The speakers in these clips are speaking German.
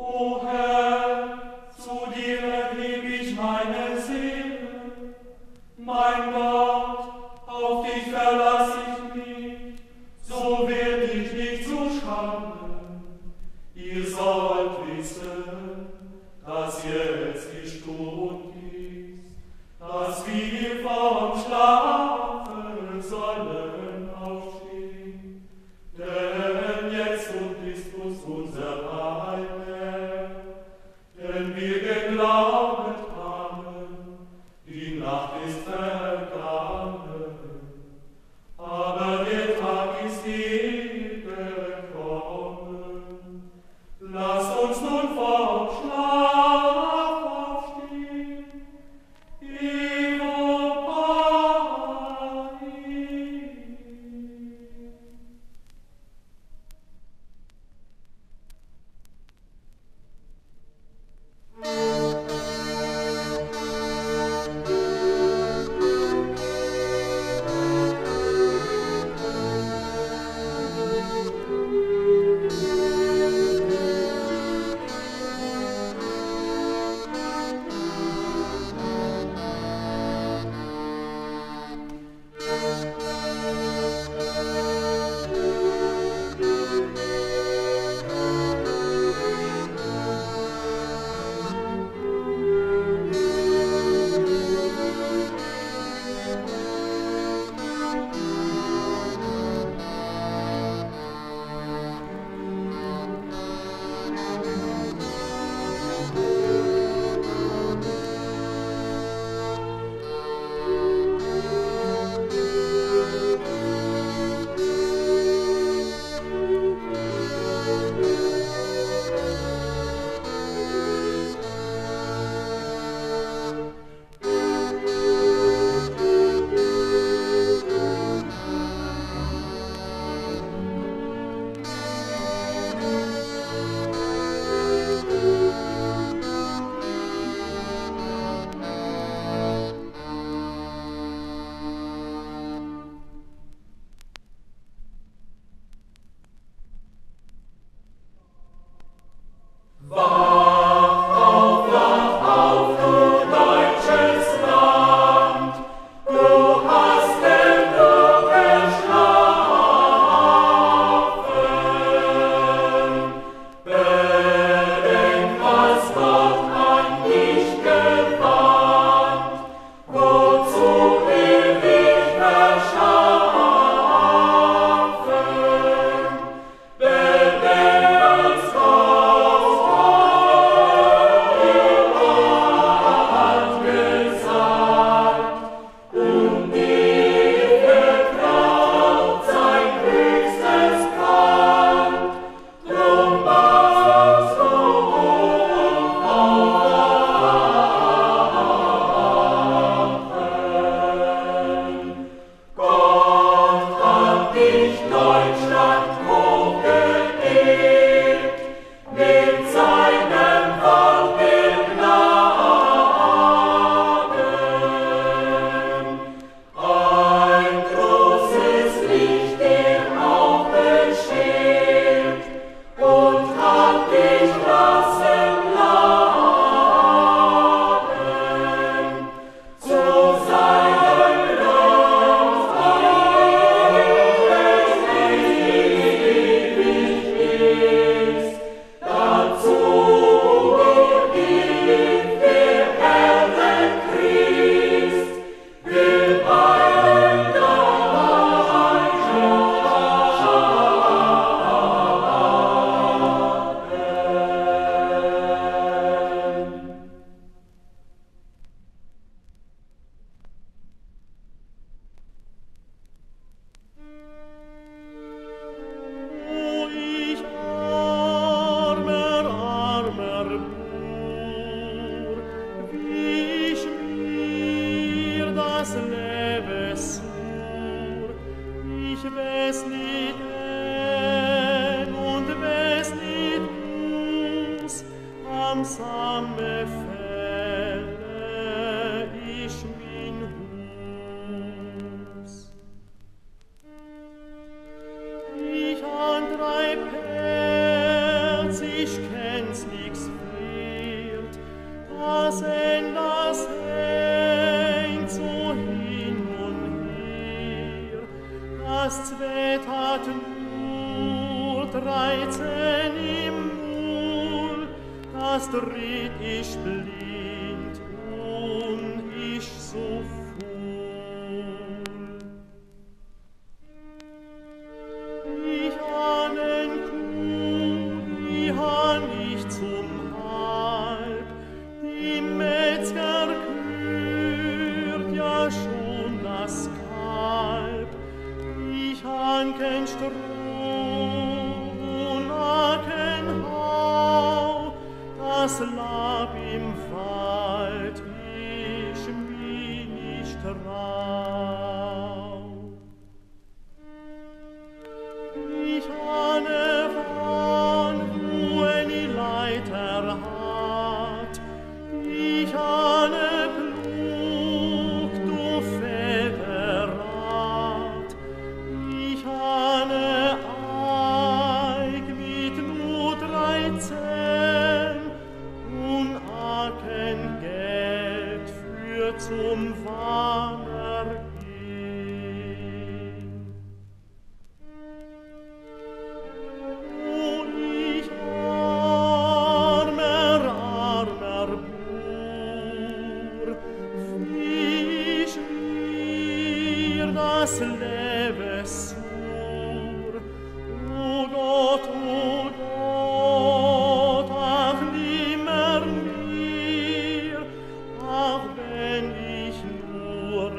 O Herr, zu dir erheb ich meine Seele, mein Gott, auf dich verlasse ich mich, so werd ich nicht zu Schanden. Ihr sollt wissen, dass jetzt die Stund ist, dass wir vom Schlafen sollen aufstehen, denn jetzt und ist uns unser Heil. Wenn wir geglaubt haben, die Nacht ist vergangen, aber der Tag ist hier gekommen. Lasst uns nun vom Schlaf aufstehen, Evo Paris. hatten nur 13 im Mund, das dreht ich blind und ich so fuhl. Ich an den Kuh, die han ich zum Halb, die Metzger kürt ja schon das Kalb. Ich han kein Stroh und a kein Hau, das Lab im Wald, ich mich nicht trau. Ich ahne von, wo die Leiter hat, ich ahne klug, du Väterrat, ich ahne Eig mit nur 13 und aken Geld für zum Wanner. Das lebe sur, o Gott, ach nimmer mir, ach wenn ich nur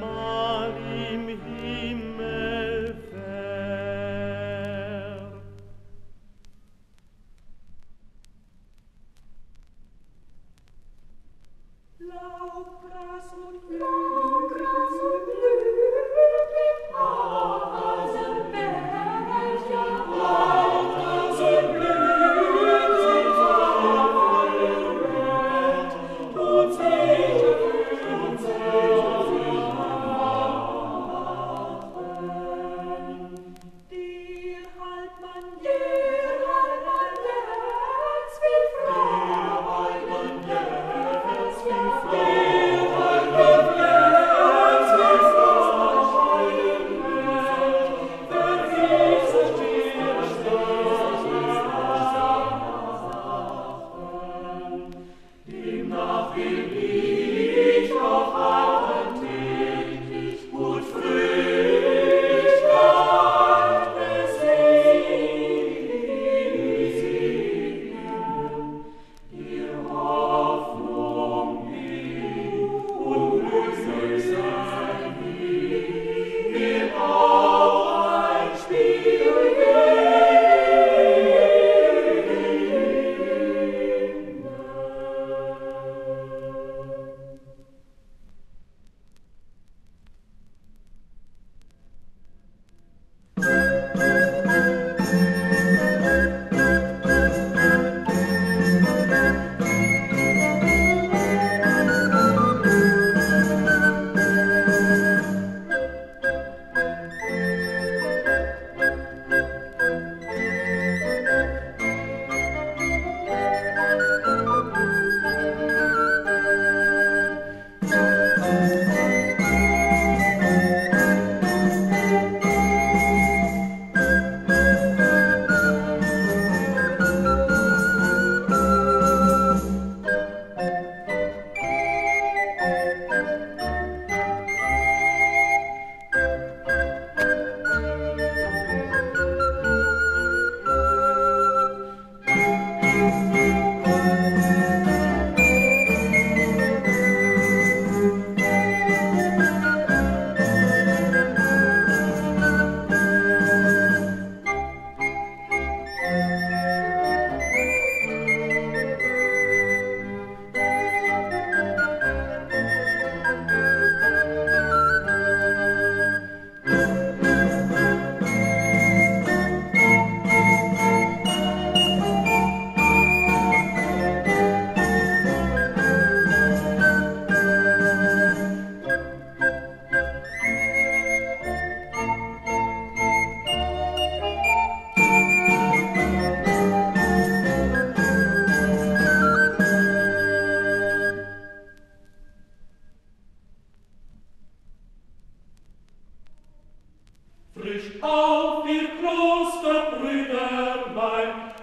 mal im Himmel wär. Laubgras und Blühen,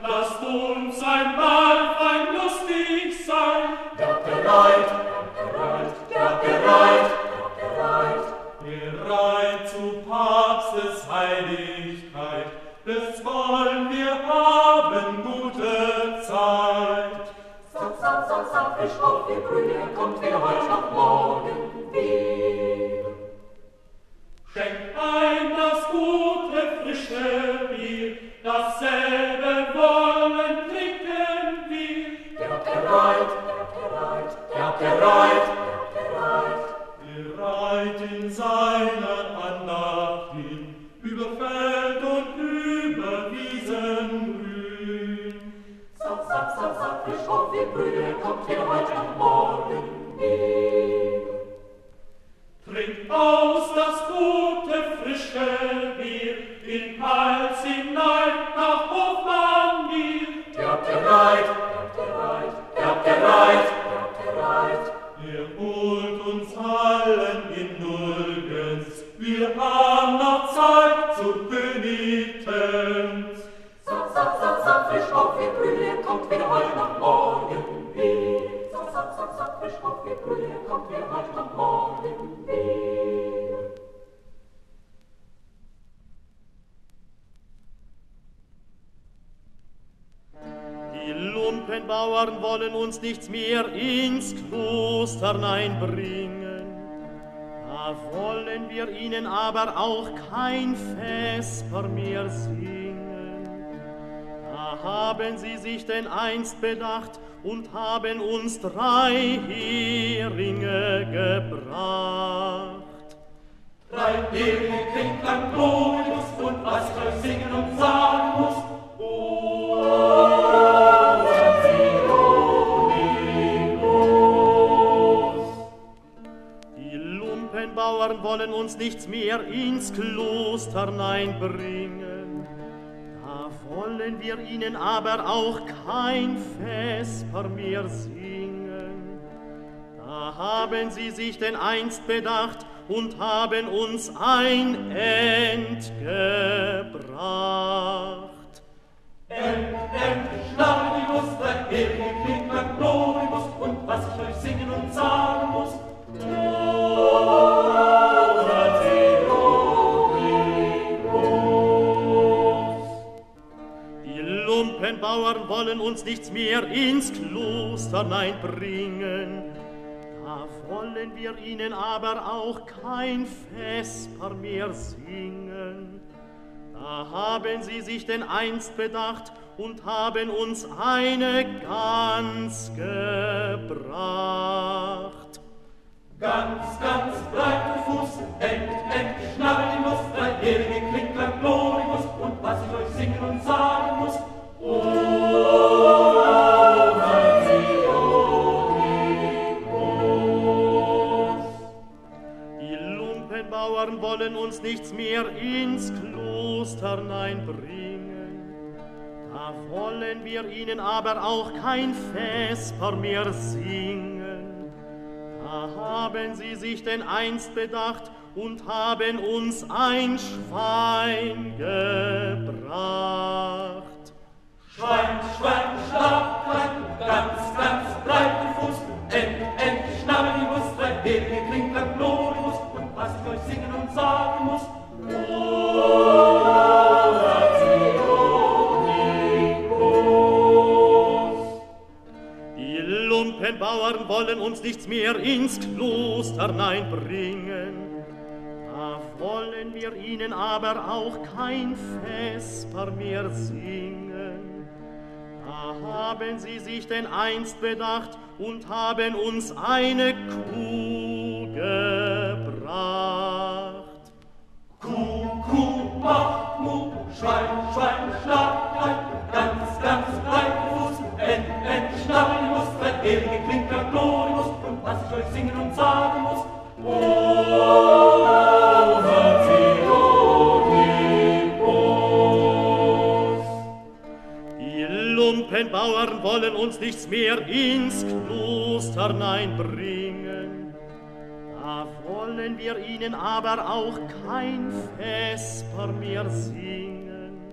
lasst uns einmal fein lustig sein. Bereit zu Papstes Heiligkeit, es wollen wir haben gute Zeit. Satt, frisch auf die Brühe, kommt wieder heute noch morgen Bier. Schenkt ein das gute, frische Bier, dasselbe wollen trinken wir. Bereit in seiner Andacht hin, über Feld und über Wiesen grün. Satt, frisch auf die Brühe, kommt hier heute noch morgen Bier. Trinkt aus das gute, frische Bier, in Hals hinein nach Hofmann Bier. Bleibt bereit. Er holt uns allen Indulgenz, wir haben noch Zeit zur Penitenz. Satt, frisch auf die Brühe, kommt wieder heute noch morgen Bier. Satt, frisch auf die Brühe, kommt wieder heute noch morgen Bier. Die Lumpenbauern wollen uns nichts mehr ins Kloster einbringen. Da wollen wir ihnen aber auch kein Vesper mehr singen. Da haben sie sich denn einst bedacht und haben uns 3 Heringe gebracht. 3 Heringe klingt ein Glorius und was ich singen und sagen muss. Bauern wollen uns nichts mehr ins Kloster einbringen. Da wollen wir ihnen aber auch kein Vesper mehr singen. Da haben sie sich denn einst bedacht und haben uns ein End gebracht. End, Schnarribus, 3 Heringe klingt nach Gloribus und was ich euch singen und sagen muss. Die Lumpenbauern wollen uns nichts mehr ins Kloster einbringen. Da wollen wir ihnen aber auch kein Vesper mehr singen. Da haben sie sich denn einst bedacht und haben uns eine Gans gebracht. Ganz, breiten Fuß, End, Schnarribus, 3 Heringe klingt lang Gloribus und was ich euch singen und sagen muss. O Nationibus. Die Lumpenbauern wollen uns nichts mehr ins Kloster einbringen. Da wollen wir ihnen aber auch kein Vesper mehr singen. Da haben sie sich denn einst bedacht und haben uns ein Schwein gebracht. Schwein, Schlapplein, ganz breiten Fuß, End, Schnarribus, 3 Heringe klingt nach Gloribus und was ich euch singen und sagen muss. O Nationibus. Die Lumpenbauern wollen uns nichts mehr ins Kloster einbringen. Da wollen wir ihnen aber auch kein Vesper mehr singen. Da haben sie sich denn einst bedacht und haben uns eine Kuh gebracht. Kuh, mach Mu, Schwein, Schlapplein, ganz breiten Fuß, End, Schnarribus, 3 Heringe klingt nach Gloribus und was ich euch singen und sagen muss. O Nationibus. Die Lumpenbauern wollen uns nichts mehr ins Kloster einbringen. Da wollen wir ihnen aber auch kein Vesper mehr singen.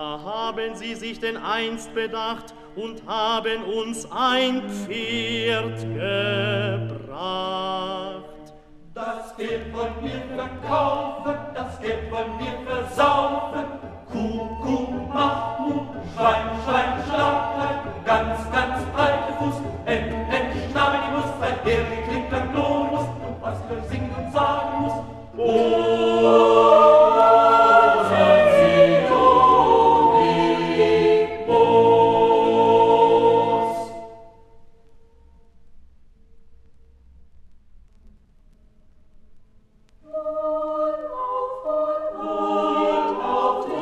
Da haben sie sich denn einst bedacht und haben uns ein Pferd gebracht. Das Geld wollen wir verkaufen, das Geld wollen wir versaufen. Kuh, Kuh, mach Mu, Schwein, Schwein, Schlaglein, ganz, ganz breite Fuß, Ent, Ent, Schnabel, die Nuss, ein Hering klingt ein Glonus, und was wir singen und sagen muss, oh. Auf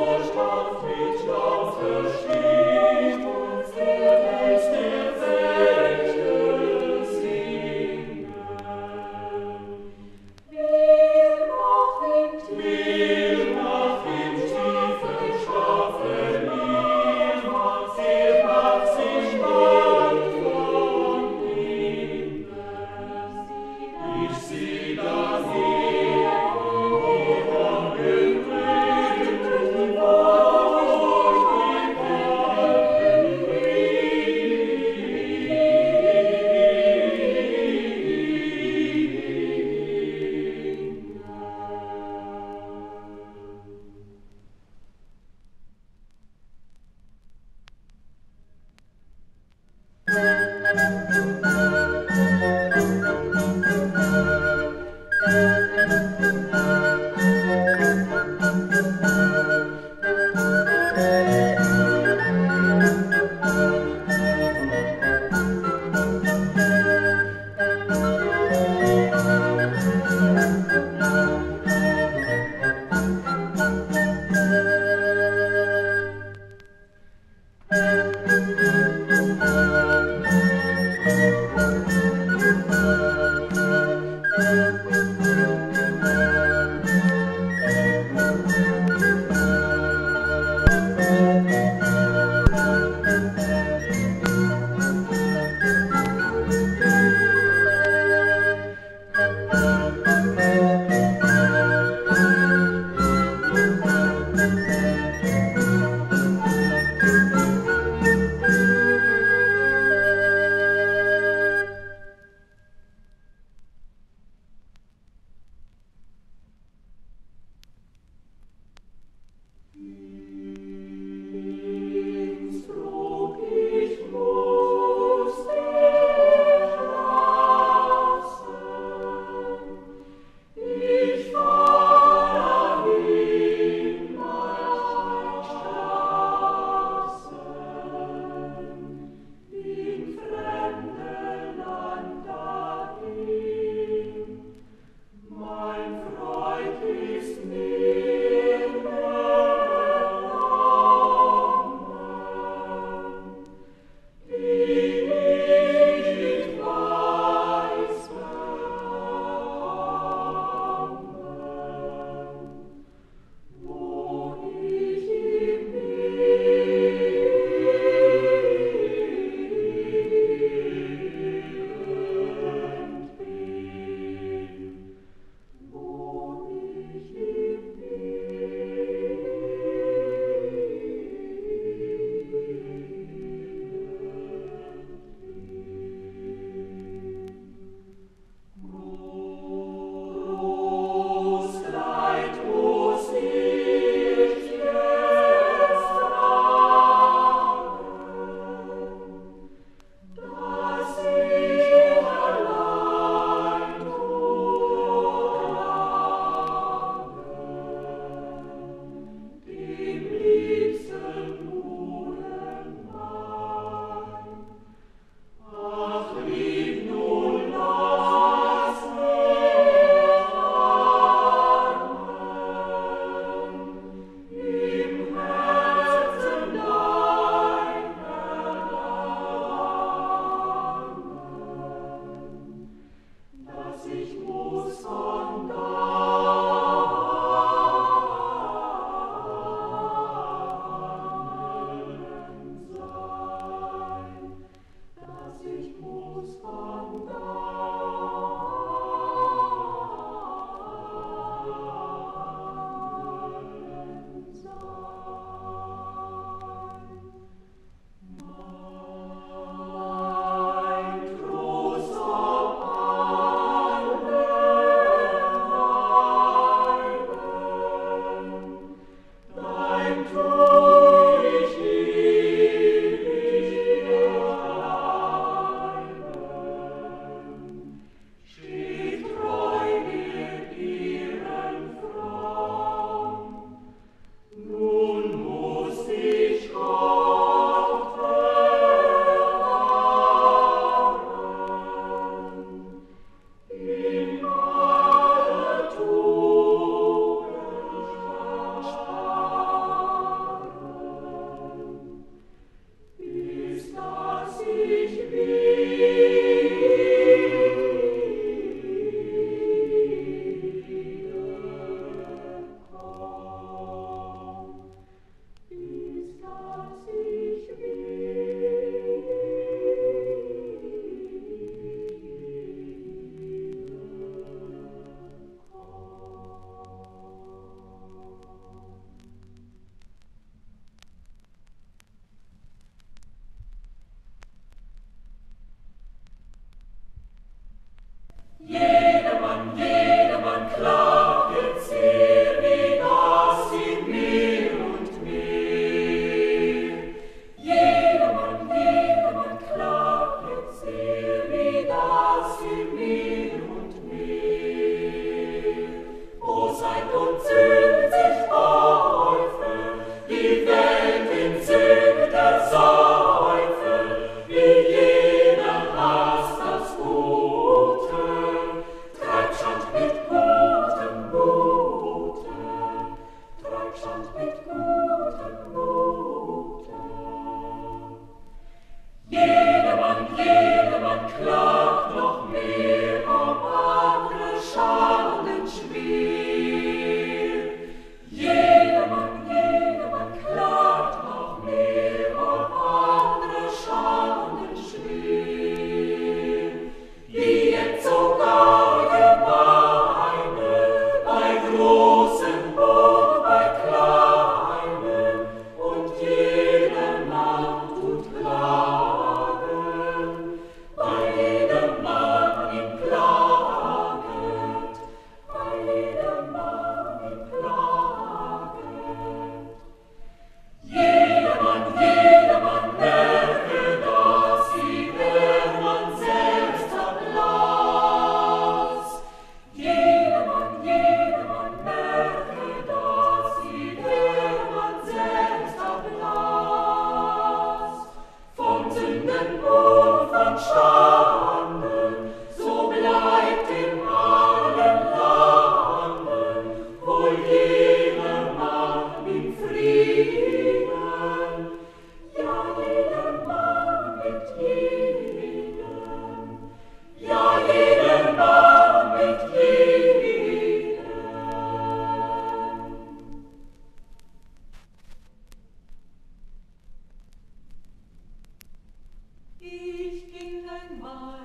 Aus.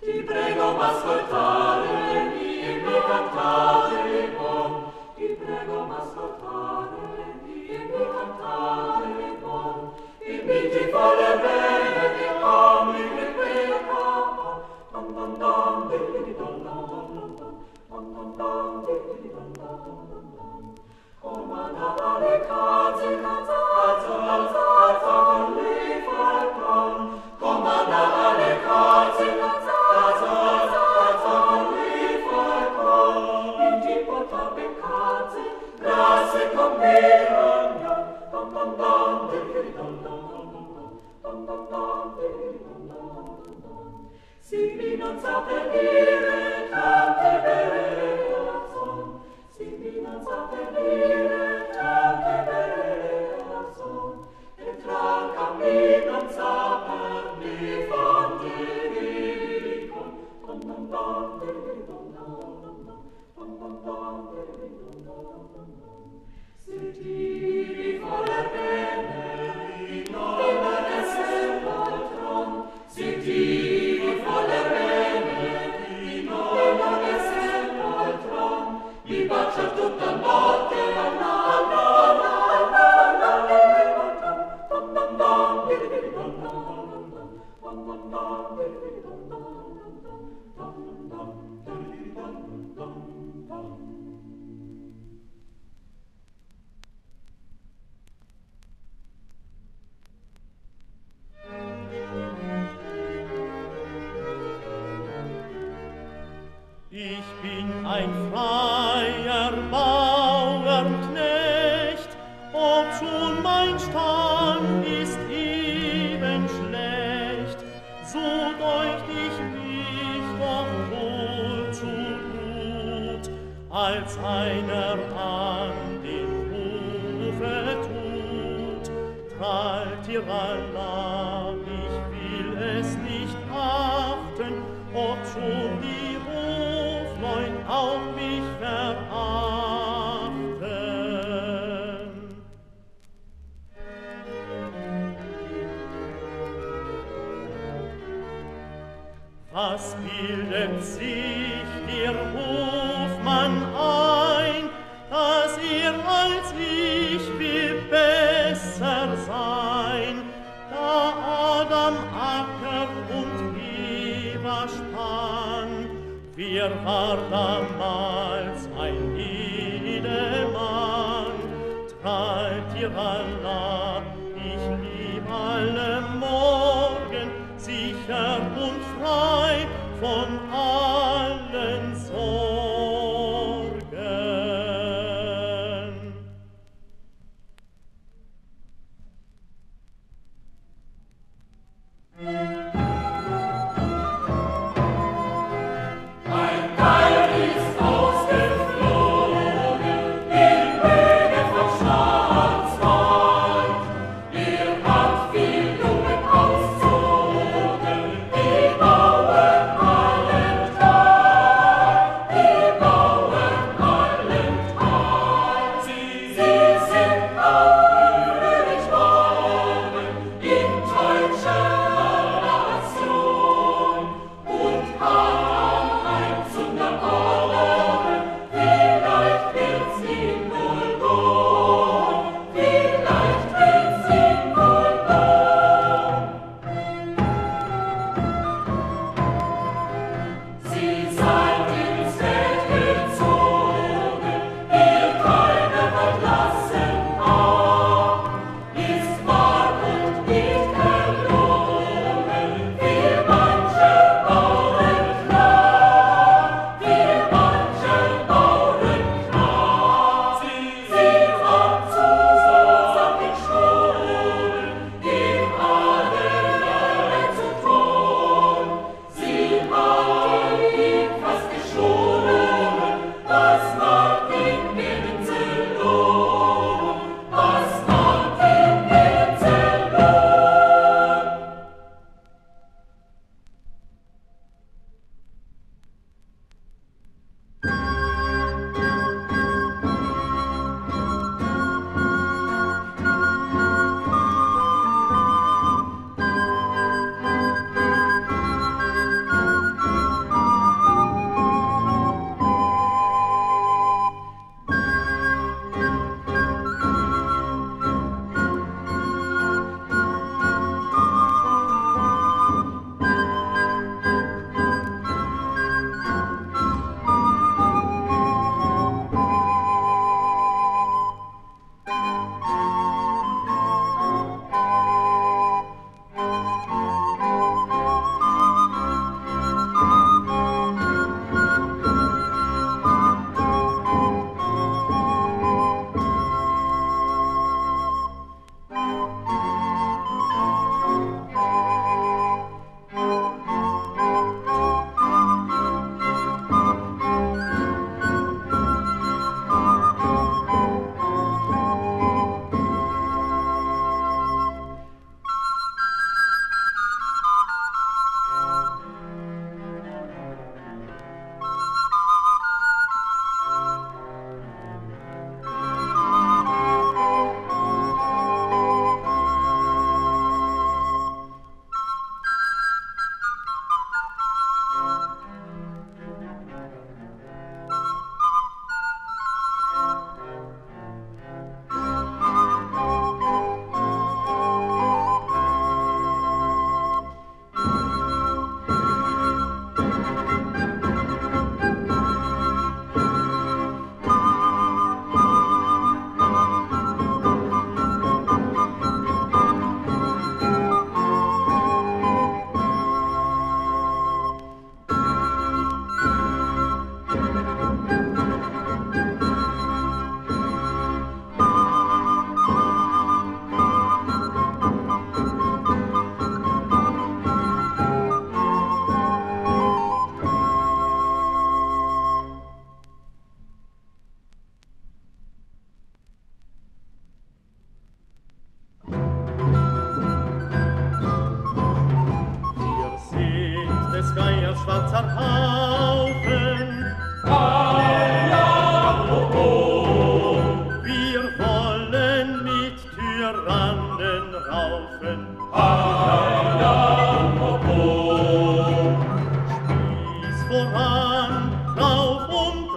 Ti prego m'ascoltare e mi cantare bon. Ti prego m'ascoltare e mi cantare bon. E mi ti fare bene che ami che quella capa. Dom dom dom di dom dom dom dom dom di dom dom dom. Come andare cazzo cazzo cazzo cazzo lì far con. Come andare cazzo cazzo. Si mi non sape dire tante belle razon, si mi non sape dire tante belle razon, e tra cammi non sapermi fatti ricon, don don don deri don don don don deri don don don don. Se ti ricorda bene, non essere altro, se ti Ich bin ein freier Bauernknecht, obschon mein Stand ist eben schlecht, so deucht ich mich doch wohl zu gut, als einer an dem Hofe tut. Traltirala, ich will es nicht achten, obschon die auf mich verachten. Was bildet sich der Hofmann ein, dass er als ich viel besser sein, da Adam Acker und Eva spann? Wir war damals ein Edelmann. Traltirala, ich lieb alle Morgen, sicher und frei von allen Sorgen. Ausgeflogen, im Wege vom Staatsmann.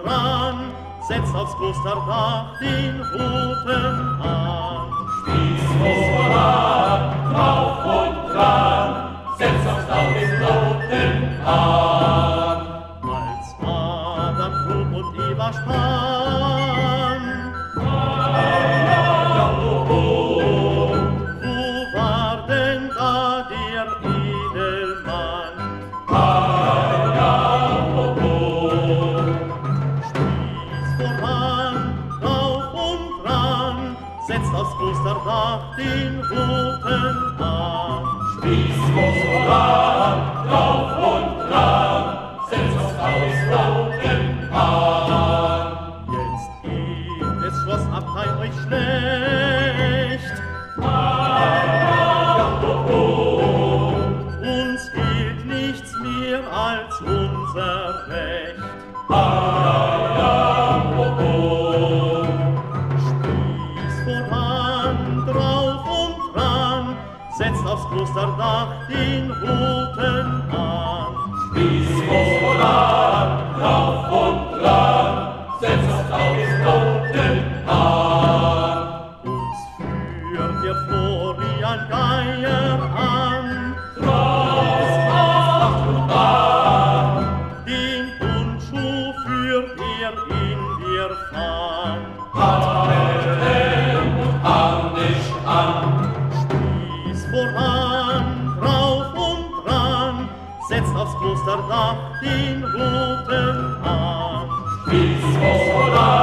ran, setz aufs Klosterdach den roten an. Spieß voran, drauf und dran, setz aufs Dach den roten an. Als Adam Klub und Eva spann, wo war denn da der Edelmann? Setzt aufs Klosterdach den roten an. Spieß voran, drauf und dran, setzt aufs Hausroten an. Jetzt geht es Schloss Abtei euch schlecht. Uns gilt nichts mehr als unser Recht. Setzt aufs Klosterdach den roten an. Spieß voran, drauf und dran, setzt aufs Dach den roten an. Uns führt der Florian Geier an, drauf und dran, den Bundschuh führt in der Fahne. Hat Helm und Arm nicht an. Voran, drauf und dran, setzt aufs Klosterdach den roten an. Spieß voran!